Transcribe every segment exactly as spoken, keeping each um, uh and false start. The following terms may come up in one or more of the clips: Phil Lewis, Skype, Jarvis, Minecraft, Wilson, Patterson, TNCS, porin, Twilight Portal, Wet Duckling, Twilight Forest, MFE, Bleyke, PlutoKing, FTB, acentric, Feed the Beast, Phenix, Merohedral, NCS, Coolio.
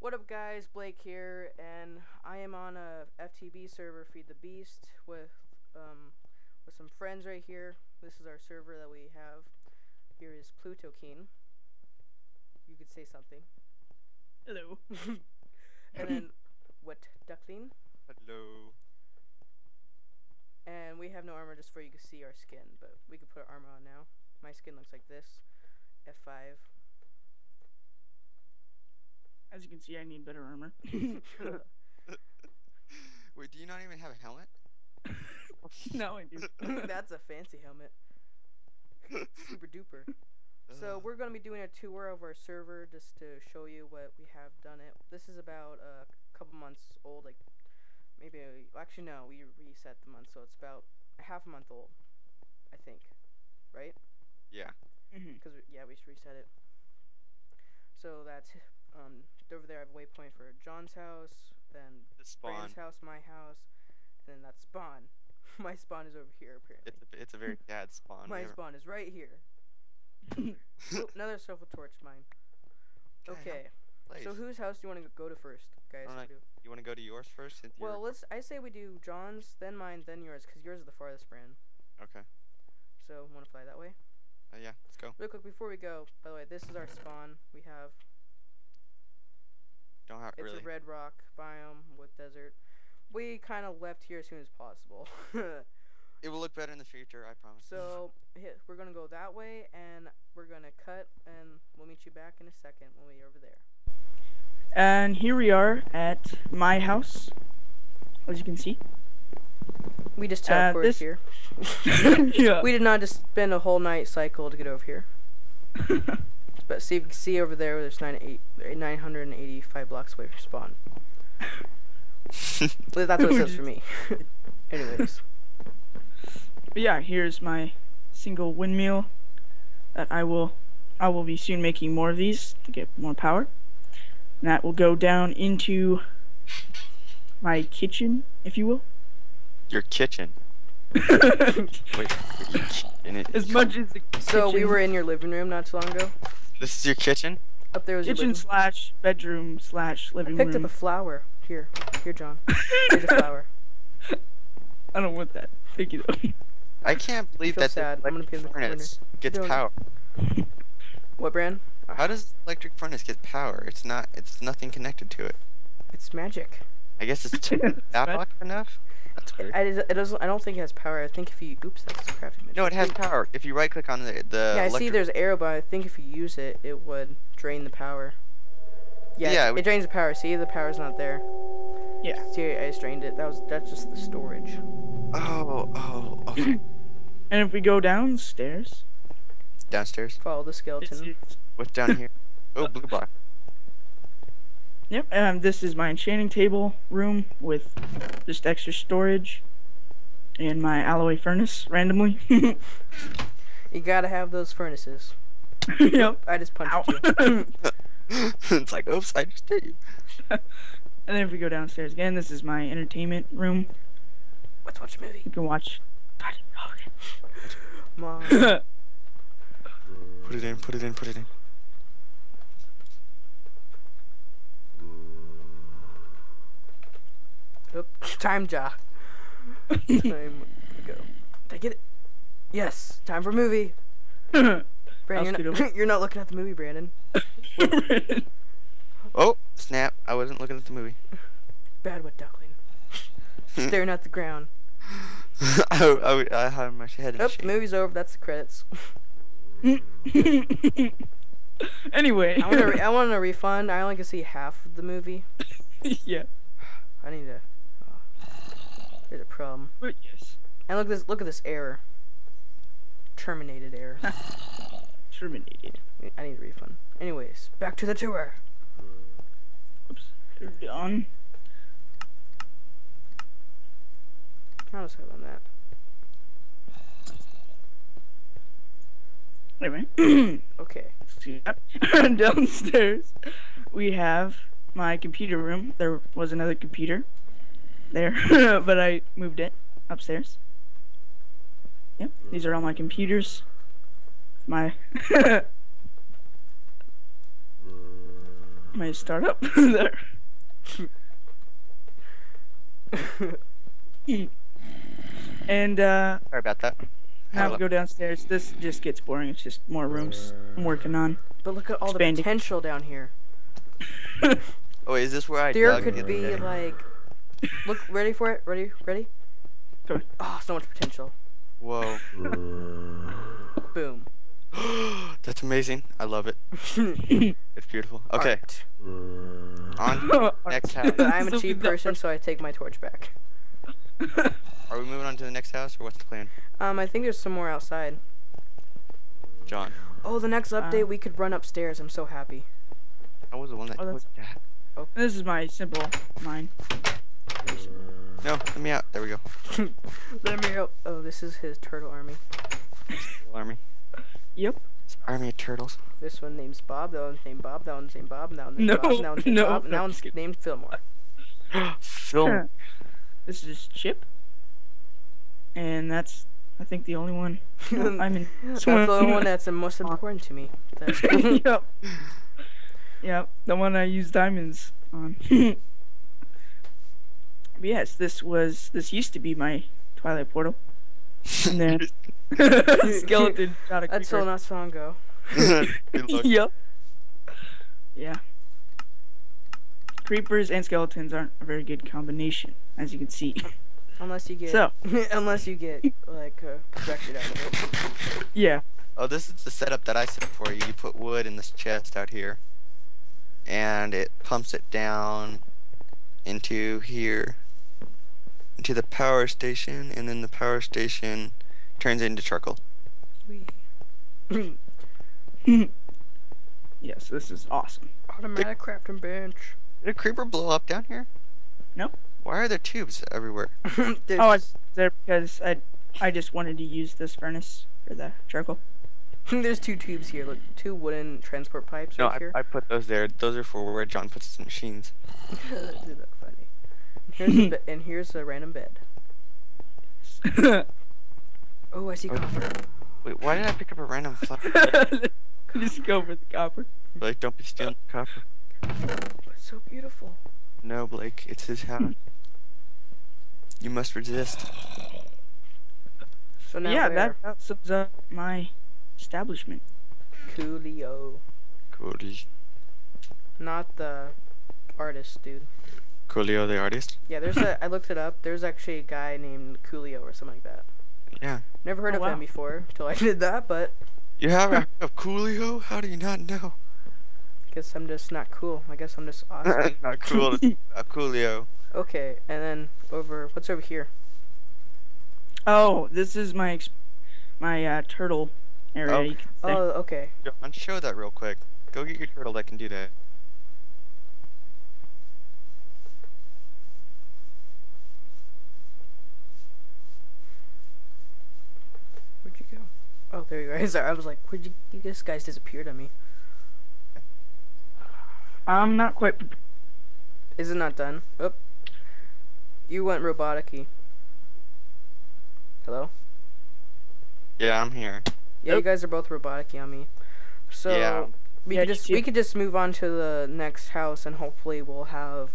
What up guys, Blake here, and I am on a F T B server, Feed the Beast, with um, with some friends right here. This is our server that we have. Here is PlutoKing. You could say something. Hello. And then Wet Duckling. Hello. And we have no armor just for you can see our skin, but we could put our armor on now. My skin looks like this. F five. As you can see, I need better armor. Wait, do you not even have a helmet? No, I do. That's a fancy helmet. Super duper. Uh. So we're going to be doing a tour of our server just to show you what we have done it. This is about a couple months old, like maybe, a, actually no, we reset the month, so it's about a half a month old, I think, right? Yeah. Because, mm-hmm. yeah, we should reset it. So that's... Um, over there I have a waypoint for John's house, then Brandon's house, my house, and then that's spawn. My spawn is over here, apparently. It's a, it's a very bad spawn. My never. spawn is right here. Oh, another self torch mine. Okay, so whose house do you want to go to first, guys? Wanna, do? You want to go to yours first? Well, let's. I say we do John's, then mine, then yours, because yours is the farthest, Brand. Okay. So, want to fly that way? Uh, yeah, let's go. Real quick, before we go, by the way, this is our spawn. We have... Don't have, it's really. a red rock biome with desert. We kind of left here as soon as possible. It will look better in the future, I promise. So we're gonna go that way, and we're gonna cut, and we'll meet you back in a second when we're over there. And here we are at my house, as you can see. We just teleported uh, this... here. Yeah. We did not just spend a whole night cycle to get over here. But see, you can see over there, there's nine hundred eighty-five blocks away from spawn. That's what it says for me. Anyways. But yeah, here's my single windmill that I will, I will be soon making more of these to get more power. And that will go down into my kitchen, if you will. Your kitchen. Wait, in it. As much as the so kitchen. We were in your living room not too long ago. This is your kitchen? Up there was kitchen your slash bedroom slash living room. I picked room. up a flower. Here. Here, John. Here's a flower. I don't want that. Thank you, though. I can't believe I that sad. I'm gonna be in the furnace gets no. power. What, Bran? How does electric furnace get power? It's not, it's nothing connected to it. It's magic. I guess it's that block enough? That's weird. I, it doesn't, I don't think it has power. I think if you... Oops, that's the crafting magic. No, it has power. If you right-click on the... the yeah, I see there's arrow, but I think if you use it, it would drain the power. Yeah, yeah it, it drains the power. See, the power's not there. Yeah. See, I just drained it. That was, that's just the storage. Oh, oh, okay. And if we go downstairs... Downstairs? Follow the skeleton. What's down here? Oh, blue block. Yep, um, this is my enchanting table room with just extra storage and my alloy furnace, randomly. You gotta have those furnaces. Yep. I just punched Ow. you. It's like, oops, I just did you. And then if we go downstairs again, this is my entertainment room. Let's watch a movie. You can watch... God, oh, okay. Mom. Put it in, put it in, put it in. Oh, time ja. Time go. Did I get it? Yes. Time for movie. Brandon, you're not, you're not looking at the movie, Brandon. Oh, snap. I wasn't looking at the movie. Bad with duckling. Staring at the ground. I, I, I had my head in oh, shape. Movie's over. That's the credits. Anyway. I want, re I want a refund. I only can see half of the movie. Yeah. I need to... There's a problem. But yes. And look at this. Look at this error. Terminated error. Terminated. I need a refund. Anyways, back to the tour. Oops. Done. How does that on that? Wait a minute. Okay. Downstairs, we have my computer room, there was another computer there, but I moved it upstairs. Yep, these are all my computers. My my startup there. And uh sorry about that. Now we go downstairs. This just gets boring. It's just more rooms I'm working on. But look at all expanding. The potential down here. Oh, wait, is this where I there dug could the be day? Like look, ready for it? Ready? Ready? Go ahead. Oh, so much potential. Whoa. Boom. That's amazing. I love it. It's beautiful. Okay. Art. On next house. I'm a cheap person, so I take my torch back. Are we moving on to the next house, or what's the plan? Um, I think there's some more outside. John. Oh, the next update, uh, we could run upstairs. I'm so happy. I was the one that... Oh, that's... Oh. This is my simple mine. No, let me out. There we go. Let me out. Oh, this is his turtle army. Turtle army. Yep. It's army of turtles. This one name's Bob, that one's named Bob, that one's named Bob, that one's named no, Bob, that one's named no, Bob, that one's no, named Fillmore. Fillmore. This is Chip. And that's, I think, the only one. I'm in. That's the only one that's the most important to me. Yep. Yep, the one I use diamonds on. But yes, this was, this used to be my Twilight Portal. And then skeleton got a creeper. That's so not so long ago. Yep. Yeah. Creepers and skeletons aren't a very good combination, as you can see. Unless you get, so. Unless you get like uh, projected out of it. Yeah. Oh, this is the setup that I set up for you. You put wood in this chest out here, and it pumps it down into here, into the power station, and then the power station turns into charcoal. Yes, this is awesome. Automatic the, crafting bench. Did a creeper blow up down here? Nope. Why are there tubes everywhere? Oh, it's there because I, I just wanted to use this furnace for the charcoal. There's two tubes here. Look, two wooden transport pipes no, right I, here. I put those there. Those are for where John puts his machines. That's funny. Here's a bed, and here's a random bed. Oh, I see wait, copper. Wait, why did I pick up a random flower? Just go for the copper. Like, don't be stealing the copper. But it's so beautiful. No, Blake, it's his house. You must resist. So now yeah, that, that sums up my establishment. Coolio. Coolio. Not the artist, dude. Coolio the artist? Yeah, there's a. I looked it up. There's actually a guy named Coolio or something like that. Yeah. Never heard oh, of wow. him before until I did that, but. You haven't heard of Coolio? How do you not know? Guess I'm just not cool. I guess I'm just awesome. Not cool. uh, Coolio. Okay, and then over. What's over here? Oh, this is my exp my uh, turtle area. Oh, you can oh okay. Yo, show that real quick. Go get your turtle that can do that. Where'd you go? Oh, there you go. I was like, where'd you? You guys guys disappeared on me. I'm not quite. Is it not done? Oop. You went robotic-y. Hello? Yeah, I'm here. Yeah, Oop. You guys are both robotic-y on me. So yeah. we yeah, could just we could just move on to the next house, and hopefully we'll have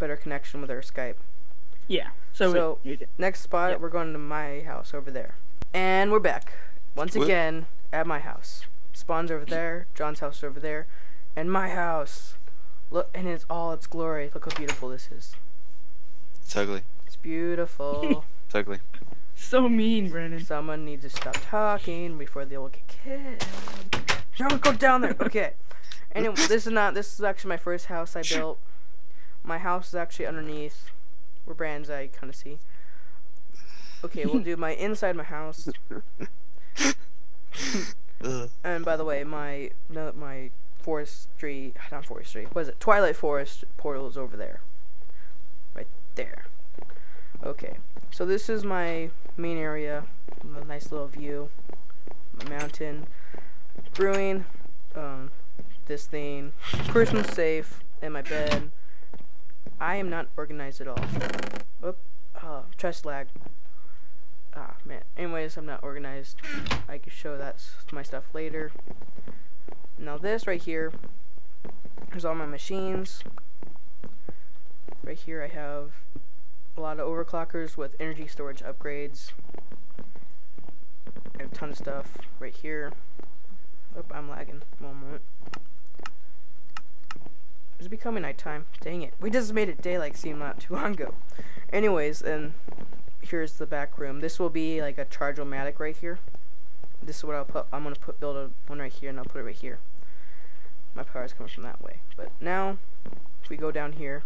better connection with our Skype. Yeah. So, so we, next spot, yep. We're going to my house over there, and we're back once Whoop. again at my house. Spawn's over there. John's house over there, and my house. Look, and it's all its glory. Look how beautiful this is. It's ugly. It's beautiful. It's ugly. So mean, Brandon. Someone needs to stop talking before they will get killed. John, go down there. Okay. Anyway, this is not. This is actually my first house I built. My house is actually underneath where Brandon's. I kind of see. Okay, we'll do my inside my house. And by the way, my no, my. Forestry, not forestry. What is it? Twilight Forest portal is over there, right there. Okay, so this is my main area. A nice little view, my mountain, brewing, um, this thing, person safe, and my bed. I am not organized at all. Oop, oh, chest lag. Ah, man. Anyways, I'm not organized. I can show that my stuff later. Now this right here is all my machines. Right here I have a lot of overclockers with energy storage upgrades. I have a ton of stuff right here. Oop, I'm lagging. One moment. It's becoming nighttime. Dang it. We just made it daylight seem not too long ago. Anyways, and here's the back room. This will be like a charge-o-matic right here. This is what I'll put. I'm gonna put build a one right here, and I'll put it right here. My power is coming from that way. But now, if we go down here,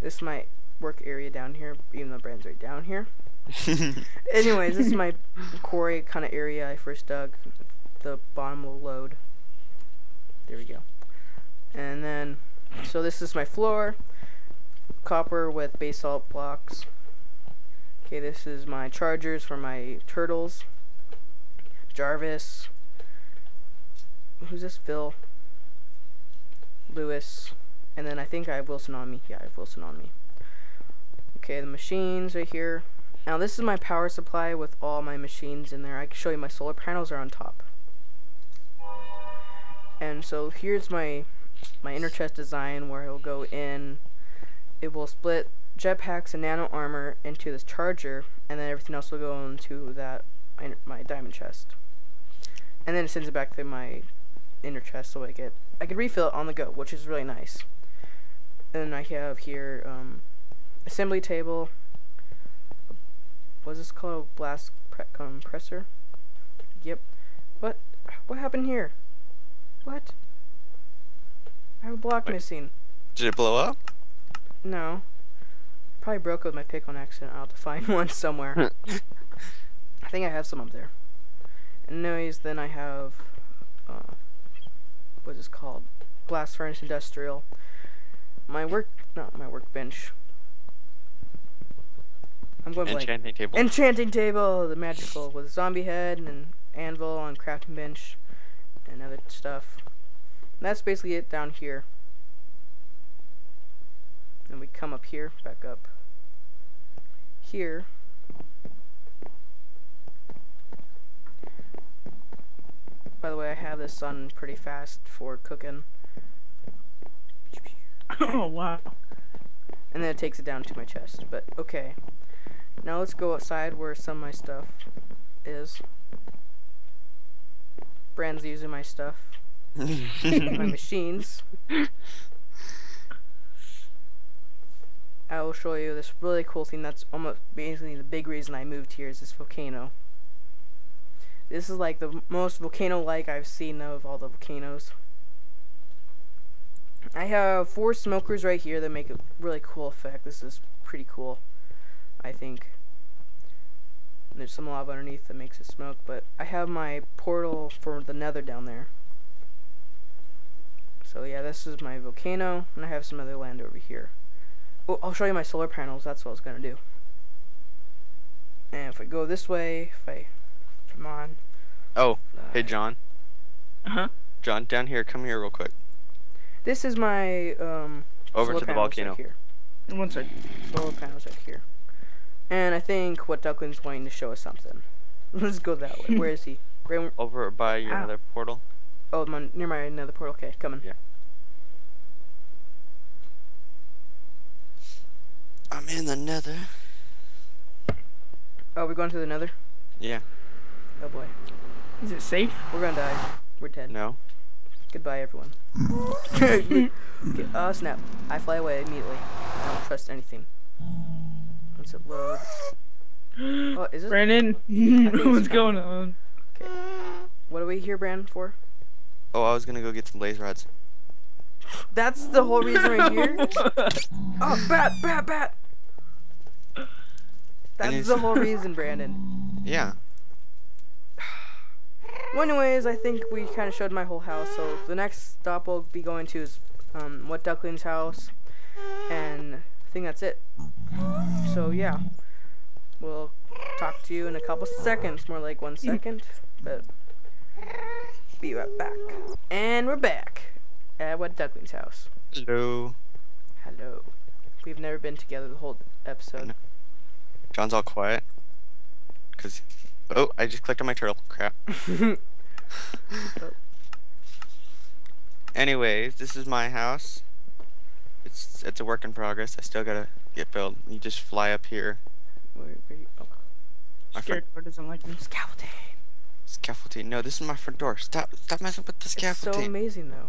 this is my work area down here, even though Brand's right down here. Anyways, this is my quarry kind of area I first dug. The bottom will load. There we go. And then, so this is my floor, copper with basalt blocks. Okay, this is my chargers for my turtles. Jarvis. Who's this? Phil Lewis. And then I think I have Wilson on me. Yeah, I have Wilson on me. Okay, the machines right here. Now this is my power supply with all my machines in there. I can show you my solar panels are on top. And so here's my my inner chest design where it'll go in. It will split jetpacks and nano armor into this charger, and then everything else will go into that my diamond chest, and then it sends it back to my inner chest so I get I can refill it on the go, which is really nice. And I have here um, assembly table. What's this called? Blast compressor. Yep. What? What happened here? What? I have a block Wait, missing. Did it blow up? No. Probably broke with my pick on accident. I'll have to find one somewhere. I think I have some up there. Anyways, then I have uh, what's this called? Blast furnace industrial. My work, not my workbench. I'm going enchanting blank. table. Enchanting table, the magical with a zombie head and an anvil on crafting bench. And other stuff. And that's basically it down here. Then we come up here, back up here. By the way, I have this on pretty fast for cooking. Oh wow! And then it takes it down to my chest. But okay, now let's go outside where some of my stuff is. Brand's using my stuff, my machines. I will show you this really cool thing. That's almost basically the big reason I moved here is this volcano. This is like the most volcano-like I've seen of all the volcanoes. I have four smokers right here that make a really cool effect. This is pretty cool, I think. And there's some lava underneath that makes it smoke, but I have my portal for the nether down there. So yeah, this is my volcano, and I have some other land over here. Oh, I'll show you my solar panels, that's what I was going to do. And if I go this way, if I... come on. Oh, uh, hey John. Uh-huh? John, down here, come here real quick. This is my, um... over to the volcano. Right here. One second. Solar panels right here. And I think Wet Duckling's wanting to show us something. Let's go that way. Where is he? Right over by your Ow. nether portal. Oh, my, near my nether portal. Okay, coming. Yeah. I'm in the nether. Oh, we're going to the nether? Yeah. Oh boy. Is it safe? We're gonna die. We're dead. No. Goodbye, everyone. Okay, oh snap. I fly away immediately. I don't trust anything. Once it loads. Oh, is this Brandon, what's going on? Okay. What are we here, Brandon, for? Oh, I was gonna go get some blaze rods. That's the whole reason right here? Oh, bat, bat, bat! That's the whole reason, Brandon. Yeah. Well, anyways, I think we kind of showed my whole house, so the next stop we'll be going to is um, Wet Duckling's house, and... I think that's it. So yeah, we'll talk to you in a couple seconds, more like one second, but be right back. And we're back at Wet Duckling's house. Hello. Hello. We've never been together the whole episode. John's all quiet. Cause, oh, I just clicked on my turtle. Crap. oh. Anyways, this is my house. It's it's a work in progress. I still gotta get built. You just fly up here. Where, where you? Oh. My front door doesn't like me. Scaffolding. Scaffolding. No, this is my front door. Stop, stop messing with the scaffolding. It's so amazing though.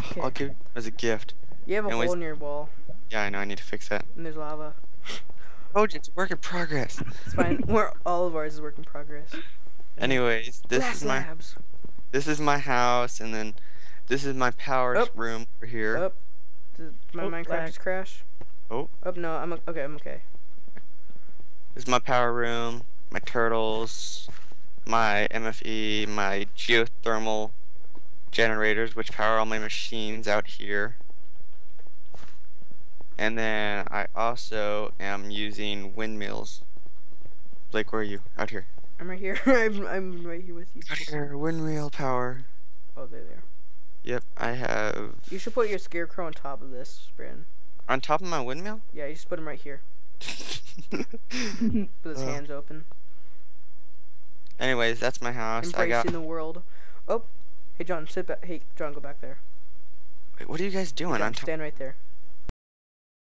Okay. I'll give it as a gift. You have a Anyways, hole in your wall. Yeah, I know. I need to fix that. And there's lava. Oh, it's work in progress. It's fine. We're all of ours is work in progress. Anyways, this Glass is my labs. This is my house, and then this is my power oh. room over here. Oh. Did my oh, Minecraft just crash? Oh. Oh no, I'm okay. I'm okay. This is my power room, my turtles, my M F E, my geothermal generators, which power all my machines out here. And then I also am using windmills. Blake, where are you? Out here. I'm right here. I'm, I'm right here with you. Out here, windmill power. Oh, they're there. Yep, I have... You should put your scarecrow on top of this, Brandon. On top of my windmill? Yeah, you just put him right here. With his uh. hands open. Anyways, that's my house. Embracing I got... the world. Oh, hey, John, sit back. Hey, John, go back there. Wait, what are you guys doing? Yeah, on stand right there.